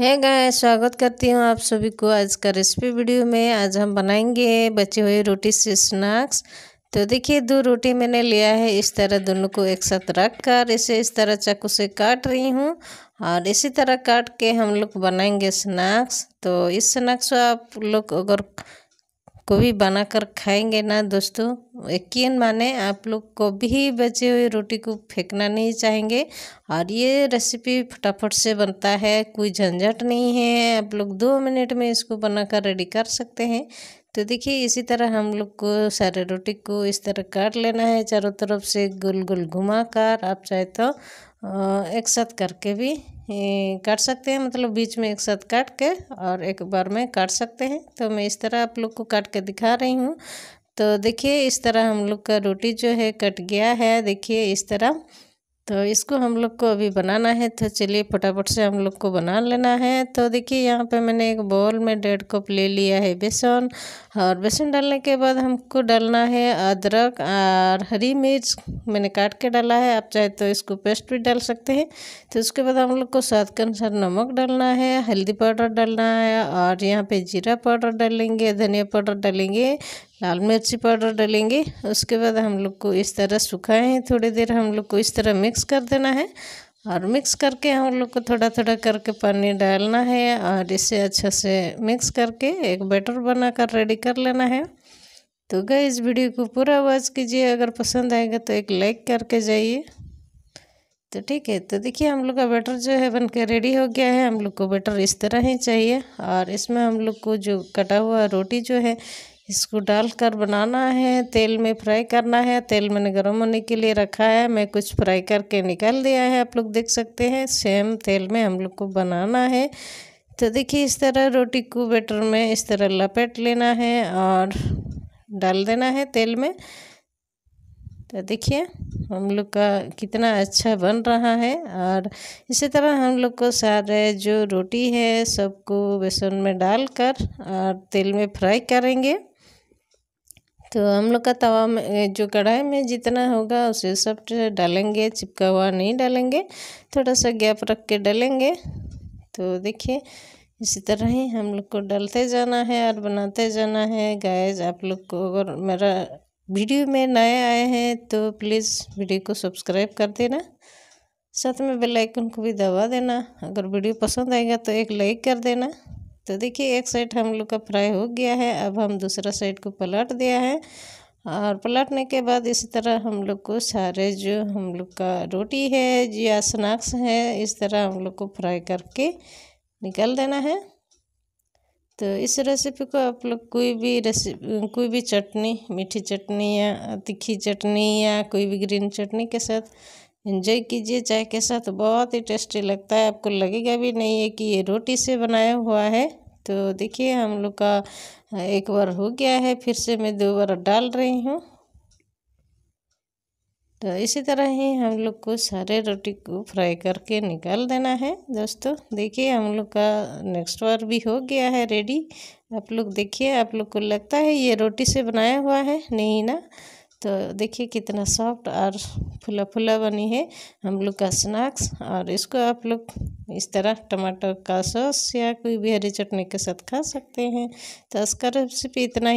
है गाइस, स्वागत करती हूँ आप सभी को आज का रेसिपी वीडियो में। आज हम बनाएंगे बची हुई रोटी से स्नैक्स। तो देखिए, दो रोटी मैंने लिया है, इस तरह दोनों को एक साथ रख कर इसे इस तरह चाकू से काट रही हूँ और इसी तरह काट के हम लोग बनाएंगे स्नैक्स। तो इस स्नैक्स को आप लोग अगर कोई बना कर खाएंगे ना दोस्तों, यकीन माने आप लोग को भी बचे हुए रोटी को फेंकना नहीं चाहेंगे। और ये रेसिपी फटाफट से बनता है, कोई झंझट नहीं है, आप लोग 2 मिनट में इसको बनाकर रेडी कर सकते हैं। तो देखिए, इसी तरह हम लोग को सारे रोटी को इस तरह काट लेना है, चारों तरफ से गोल गोल घुमा कर। आप चाहे तो एक साथ करके भी काट सकते हैं, मतलब बीच में एक साथ काट के और एक बार में काट सकते हैं। तो मैं इस तरह आप लोग को काट के दिखा रही हूँ। तो देखिए, इस तरह हम लोग का रोटी जो है कट गया है, देखिए इस तरह। तो इसको हम लोग को अभी बनाना है, तो चलिए फटाफट से हम लोग को बना लेना है। तो देखिए, यहाँ पे मैंने एक बाउल में 1.5 कप ले लिया है बेसन। और बेसन डालने के बाद हमको डालना है अदरक और हरी मिर्च, मैंने काट के डाला है, आप चाहे तो इसको पेस्ट भी डाल सकते हैं। तो उसके बाद हम लोग को स्वाद के अनुसार नमक डालना है, हल्दी पाउडर डालना है, और यहाँ पर जीरा पाउडर डालेंगे, धनिया पाउडर डालेंगे, लाल मिर्ची पाउडर डालेंगे। उसके बाद हम लोग को इस तरह सुखाएं, थोड़ी देर हम लोग को इस तरह मिक्स कर देना है। और मिक्स करके हम लोग को थोड़ा थोड़ा करके पानी डालना है और इसे अच्छे से मिक्स करके एक बैटर बनाकर रेडी कर लेना है। तो गाइस, वीडियो को पूरा वॉच कीजिए, अगर पसंद आएगा तो एक लाइक करके जाइए। तो ठीक है, तो देखिए हम लोग का बैटर जो है बन के रेडी हो गया है। हम लोग को बैटर इस तरह ही चाहिए और इसमें हम लोग को जो कटा हुआ रोटी जो है इसको डालकर बनाना है, तेल में फ्राई करना है। तेल मैंने गर्म होने के लिए रखा है, मैं कुछ फ्राई करके निकाल दिया है, आप लोग देख सकते हैं। सेम तेल में हम लोग को बनाना है। तो देखिए, इस तरह रोटी को बैटर में इस तरह लपेट लेना है और डाल देना है तेल में। तो देखिए हम लोग का कितना अच्छा बन रहा है। और इसी तरह हम लोग को सारे जो रोटी है सबको बेसन में डालकर और तेल में फ्राई करेंगे। तो हम लोग का तवा में जो कढ़ाई में जितना होगा उसे सब डालेंगे, चिपका हुआ नहीं डालेंगे, थोड़ा सा गैप रख के डालेंगे। तो देखिए, इसी तरह ही हम लोग को डालते जाना है और बनाते जाना है। गाइस, आप लोग को अगर मेरा वीडियो में नए आए हैं तो प्लीज़ वीडियो को सब्सक्राइब कर देना, साथ में बेल आइकन को भी दबा देना। अगर वीडियो पसंद आएगा तो एक लाइक कर देना। तो देखिए, एक साइड हम लोग का फ्राई हो गया है, अब हम दूसरा साइड को पलट दिया है। और पलटने के बाद इसी तरह हम लोग को सारे जो हम लोग का रोटी है या स्नैक्स है इस तरह हम लोग को फ्राई करके निकाल देना है। तो इस रेसिपी को आप लोग कोई भी चटनी, मीठी चटनी या तीखी चटनी या कोई भी ग्रीन चटनी के साथ एंजॉय कीजिए, चाय के साथ बहुत ही टेस्टी लगता है। आपको लगेगा भी नहीं है कि ये रोटी से बनाया हुआ है। तो देखिए, हम लोग का एक बार हो गया है, फिर से मैं 2 बार डाल रही हूँ। तो इसी तरह ही हम लोग को सारे रोटी को फ्राई करके निकाल देना है। दोस्तों देखिए, हम लोग का नेक्स्ट बार भी हो गया है रेडी। आप लोग देखिए, आप लोग को लगता है ये रोटी से बनाया हुआ है, नहीं ना। तो देखिए कितना सॉफ्ट और फुला फुला बनी है हम लोग का स्नैक्स। और इसको आप लोग इस तरह टमाटर का सॉस या कोई भी हरी चटनी के साथ खा सकते हैं। तो इसका रेसिपी इतना ही।